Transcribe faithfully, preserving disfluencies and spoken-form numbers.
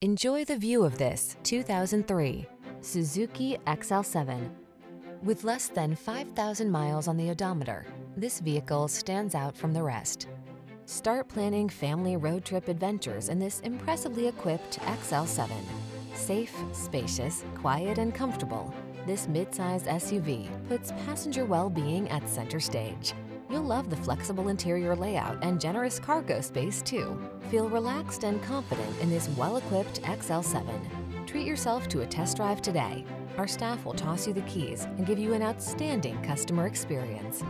Enjoy the view of this two thousand three Suzuki X L seven. With less than five thousand miles on the odometer, this vehicle stands out from the rest. Start planning family road trip adventures in this impressively equipped X L seven. Safe, spacious, quiet, and comfortable, this midsize S U V puts passenger well-being at center stage. You'll love the flexible interior layout and generous cargo space too. Feel relaxed and confident in this well-equipped X L seven. Treat yourself to a test drive today. Our staff will toss you the keys and give you an outstanding customer experience.